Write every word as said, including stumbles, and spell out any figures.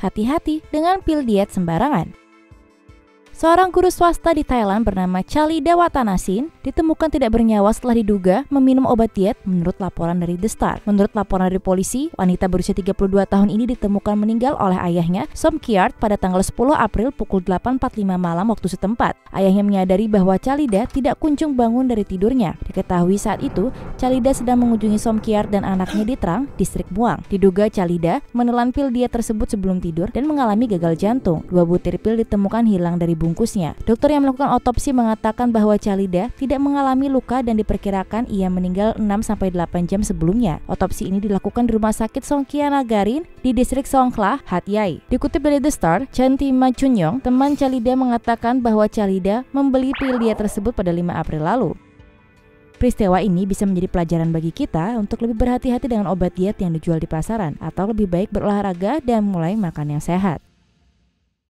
hati-hati dengan pil diet sembarangan. Seorang guru swasta di Thailand bernama Chalida Watanasin ditemukan tidak bernyawa setelah diduga meminum obat diet menurut laporan dari The Star. Menurut laporan dari polisi, wanita berusia tiga puluh dua tahun ini ditemukan meninggal oleh ayahnya, Som Kiyart, pada tanggal sepuluh April pukul delapan lewat empat puluh lima malam waktu setempat. Ayahnya menyadari bahwa Chalida tidak kunjung bangun dari tidurnya. Diketahui saat itu, Chalida sedang mengunjungi Som Kiyart dan anaknya di Trang, distrik Buang. Diduga Chalida menelan pil diet tersebut sebelum tidur dan mengalami gagal jantung. Dua butir pil ditemukan hilang dari bungkusnya. Dokter yang melakukan otopsi mengatakan bahwa Chalida tidak mengalami luka dan diperkirakan ia meninggal enam sampai delapan jam sebelumnya. Otopsi ini dilakukan di Rumah Sakit Songkianagarin di distrik Songkhla, Hat Yai. Dikutip dari The Star, Chanti Machunyong, teman Chalida, mengatakan bahwa Chalida membeli pil diet tersebut pada lima April lalu. Peristiwa ini bisa menjadi pelajaran bagi kita untuk lebih berhati-hati dengan obat diet yang dijual di pasaran, atau lebih baik berolahraga dan mulai makan yang sehat.